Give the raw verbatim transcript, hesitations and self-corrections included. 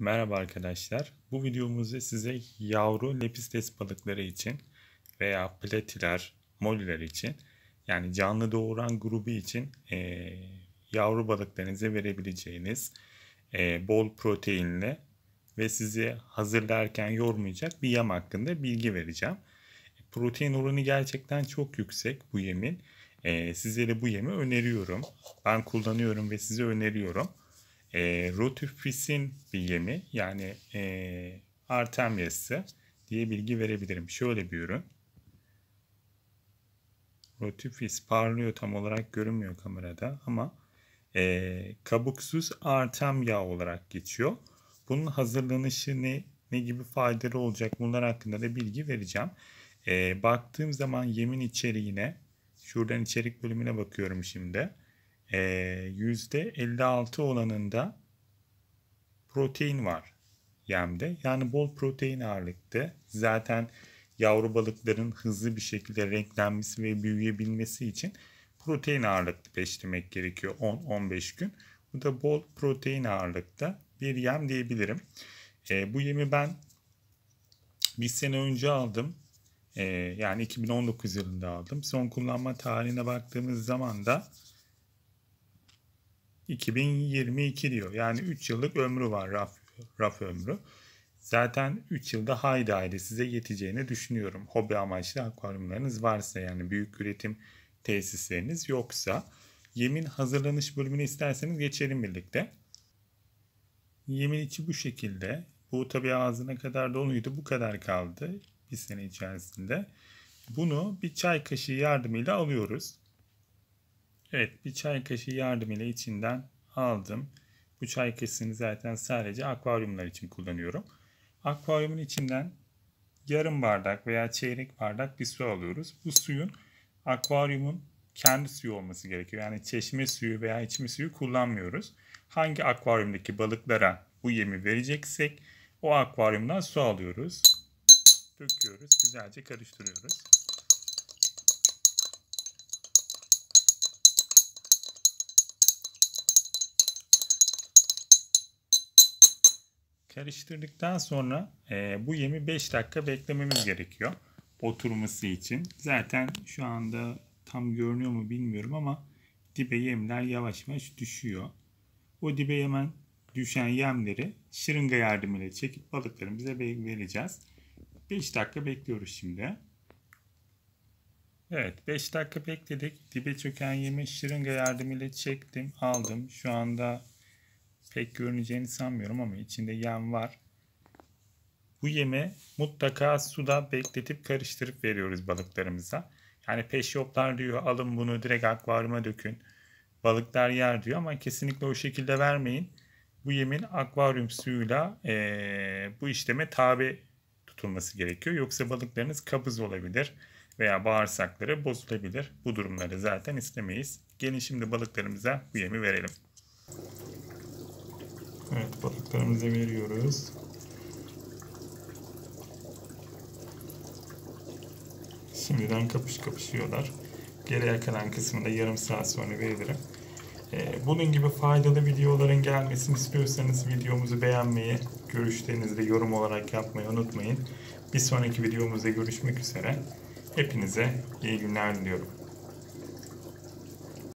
Merhaba arkadaşlar. Bu videomuzda size yavru lepistes balıkları için veya platiler, moliler için yani canlı doğuran grubu için e, yavru balıklarınıza verebileceğiniz e, bol proteinli ve sizi hazırlarken yormayacak bir yem hakkında bilgi vereceğim. Protein oranı gerçekten çok yüksek bu yemin. E, size de bu yemi öneriyorum. Ben kullanıyorum ve size öneriyorum. E, Rotifis'in bir yemi yani e, Artemia'sı diye bilgi verebilirim. Şöyle bir ürün. Rotifis parlıyor, tam olarak görünmüyor kamerada ama e, kabuksuz Artemia olarak geçiyor. Bunun hazırlanışı ne, ne gibi faydaları olacak, bunlar hakkında da bilgi vereceğim. E, baktığım zaman yemin içeriğine, şuradan içerik bölümüne bakıyorum şimdi. yüzde elli altı olanında protein var yemde. Yani bol protein ağırlıklı. Zaten yavru balıkların hızlı bir şekilde renklenmesi ve büyüyebilmesi için protein ağırlıklı beslemek gerekiyor on on beş gün. Bu da bol protein ağırlıkta bir yem diyebilirim. E, bu yemi ben bir sene önce aldım. E, yani iki bin on dokuz yılında aldım. Son kullanma tarihine baktığımız zaman da iki bin yirmi iki diyor. Yani üç yıllık ömrü var, raf, raf ömrü. Zaten üç yılda haydi haydi size yeteceğini düşünüyorum. Hobi amaçlı akvaryumlarınız varsa, yani büyük üretim tesisleriniz yoksa. Yemin hazırlanış bölümünü isterseniz geçelim birlikte. Yemin içi bu şekilde. Bu tabi ağzına kadar doluydu. Bu kadar kaldı bir sene içerisinde. Bunu bir çay kaşığı yardımıyla alıyoruz. Evet, bir çay kaşığı yardımıyla içinden aldım. Bu çay kaşığını zaten sadece akvaryumlar için kullanıyorum. Akvaryumun içinden yarım bardak veya çeyrek bardak bir su alıyoruz. Bu suyun akvaryumun kendi suyu olması gerekiyor. Yani çeşme suyu veya içme suyu kullanmıyoruz. Hangi akvaryumdaki balıklara bu yemi vereceksek o akvaryumdan su alıyoruz. Döküyoruz, güzelce karıştırıyoruz. Karıştırdıktan sonra e, bu yemi beş dakika beklememiz gerekiyor oturması için. Zaten şu anda tam görünüyor mu bilmiyorum ama dibe yemler yavaş yavaş düşüyor. O dibe hemen düşen yemleri şırınga yardımıyla çekip balıklarımıza vereceğiz. beş dakika bekliyoruz şimdi. Evet, beş dakika bekledik. Dibe çöken yemi şırınga yardımıyla çektim, aldım. Şu anda pek görüneceğini sanmıyorum ama içinde yem var. Bu yemi mutlaka suda bekletip karıştırıp veriyoruz balıklarımıza. Yani peşyoplar diyor alın bunu direkt akvaryuma dökün, balıklar yer diyor ama kesinlikle o şekilde vermeyin. Bu yemin akvaryum suyuyla e, bu işleme tabi tutulması gerekiyor. Yoksa balıklarınız kabız olabilir veya bağırsakları bozulabilir. Bu durumları zaten istemeyiz. Gelin şimdi balıklarımıza bu yemi verelim. Evet, balıklarımızı veriyoruz. Şimdiden kapış kapışıyorlar. Geriye kalan kısmında yarım saat sonra veririm. Ee, bunun gibi faydalı videoların gelmesini istiyorsanız videomuzu beğenmeyi, görüşlerinizde yorum olarak yapmayı unutmayın. Bir sonraki videomuzda görüşmek üzere. Hepinize iyi günler diliyorum.